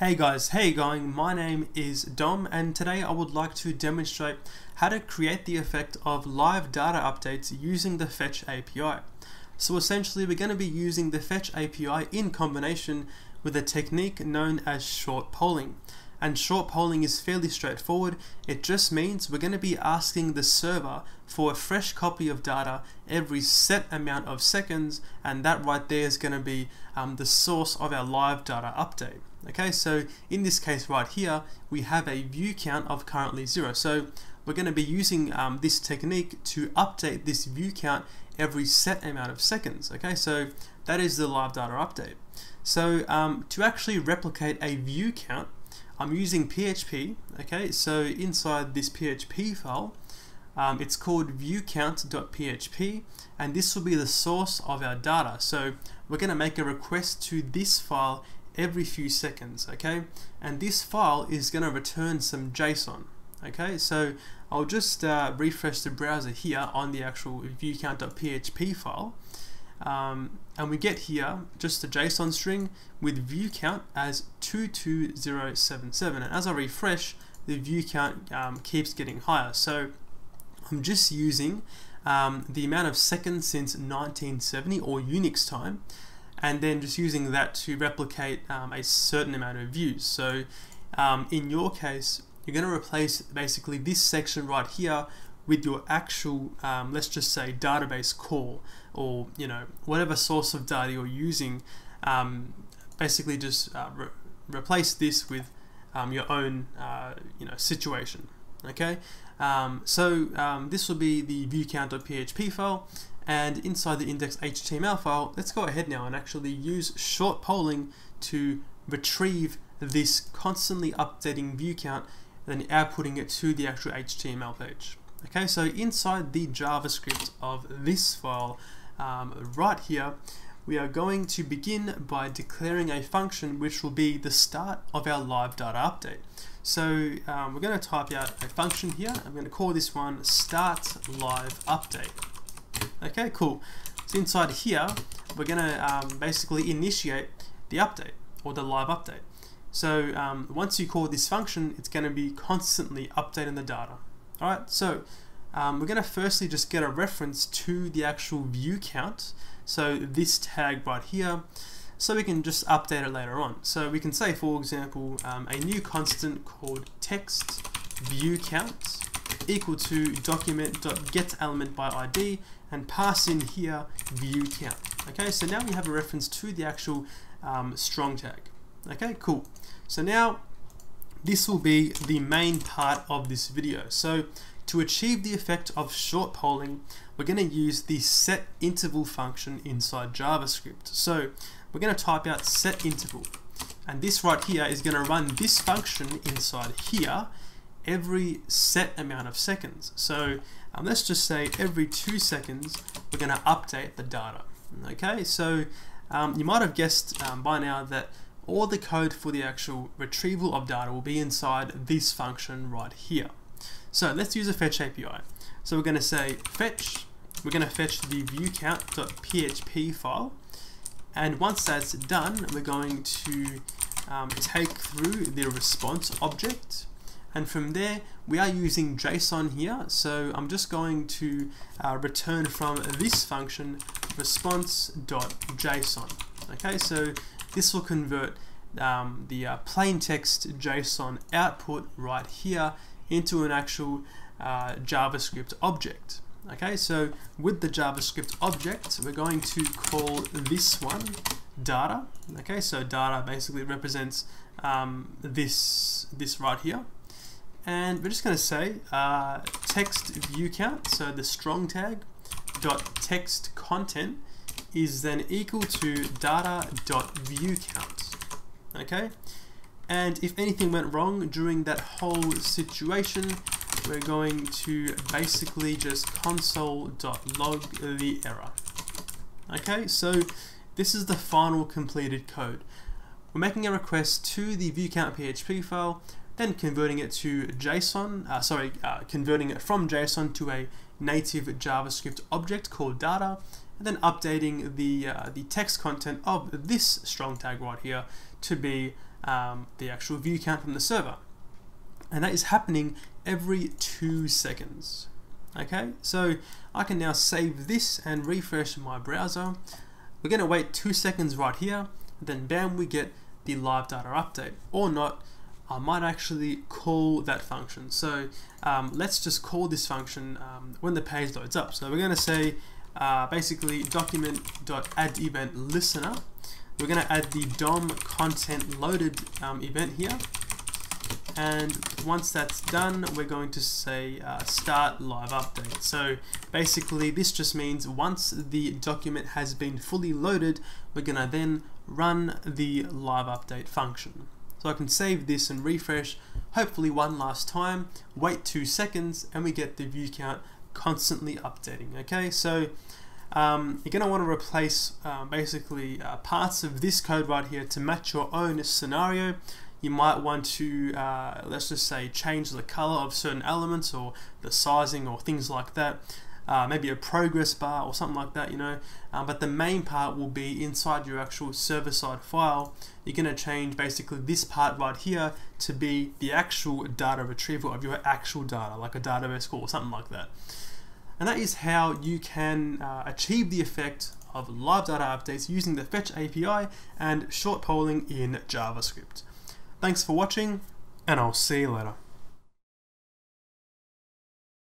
Hey guys, how you going? My name is Dom and today I would like to demonstrate how to create the effect of live data updates using the Fetch API. So essentially we're going to be using the Fetch API in combination with a technique known as short polling. And short polling is fairly straightforward. It just means we're going to be asking the server for a fresh copy of data every set amount of seconds, and that right there is going to be the source of our live data update. Okay, so in this case right here, we have a view count of currently 0. So we're going to be using this technique to update this view count every set amount of seconds. Okay, so that is the live data update. So to actually replicate a view count, I'm using PHP. Okay, so inside this PHP file, it's called viewcount.php, and this will be the source of our data. So we're going to make a request to this file every few seconds, okay? And this file is going to return some JSON, okay? So I'll just refresh the browser here on the actual viewcount.php file, and we get here just a JSON string with view count as 22077. And as I refresh, the view count keeps getting higher. So I'm just using the amount of seconds since 1970 or UNIX time, and then just using that to replicate a certain amount of views. So in your case, you're going to replace basically this section right here with your actual, let's just say, database core, or whatever source of data you're using. Basically, just replace this with your own situation. Okay, so this will be the viewcount.php file. And inside the index.html file, let's go ahead now and actually use short polling to retrieve this constantly updating view count and then outputting it to the actual HTML page. Okay, so inside the JavaScript of this file right here, we are going to begin by declaring a function which will be the start of our live data update. So we're going to type out a function here. I'm going to call this one startLiveUpdate. Okay, cool. So inside here, we're going to basically initiate the update, or the live update. So once you call this function, it's going to be constantly updating the data. Alright, so we're going to firstly just get a reference to the actual view count. So this tag right here, so we can just update it later on. So we can say, for example, a new constant called textViewCount equal to document.getElementById, and pass in here view count. Okay, so now we have a reference to the actual strong tag. Okay, cool. So now this will be the main part of this video. So to achieve the effect of short polling, we're going to use the setInterval function inside JavaScript. So we're going to type out setInterval, and this right here is going to run this function inside here every set amount of seconds. So let's just say every 2 seconds we're going to update the data. Okay, so you might have guessed by now that all the code for the actual retrieval of data will be inside this function right here. So let's use a Fetch API. So we're going to say fetch, we're going to fetch the viewcount.php file, and once that's done, we're going to take through the response object. And from there, we are using JSON here, so I'm just going to return from this function response.json. Okay, so this will convert the plain text JSON output right here into an actual JavaScript object. Okay, so with the JavaScript object, we're going to call this one data. Okay, so data basically represents this right here. And we're just going to say textViewCount, so the strong tag, dot textContent is then equal to data.viewCount. Okay, and if anything went wrong during that whole situation, we're going to basically just console.log the error. Okay, so this is the final completed code. We're making a request to the viewcount.php file, then converting it to JSON, converting it from JSON to a native JavaScript object called data, and then updating the text content of this strong tag right here to be the actual view count from the server. And that is happening every 2 seconds. Okay, so I can now save this and refresh my browser. We're going to wait 2 seconds right here, then bam, we get the live data update. Or not, I might actually call that function. So let's just call this function when the page loads up. So we're going to say basically document.addEventListener. We're going to add the DOM content loaded event here. And once that's done, we're going to say startLiveUpdate. So basically this just means once the document has been fully loaded, we're going to then run the liveUpdate function. So I can save this and refresh, hopefully one last time, wait 2 seconds, and we get the view count constantly updating. Okay, so you're going to want to replace basically parts of this code right here to match your own scenario. You might want to, let's just say, change the color of certain elements or the sizing or things like that. Maybe a progress bar or something like that, you know. But the main part will be inside your actual server-side file. You're going to change basically this part right here to be the actual data retrieval of your actual data, like a database call or something like that. And that is how you can achieve the effect of live data updates using the Fetch API and short polling in JavaScript. Thanks for watching, and I'll see you later.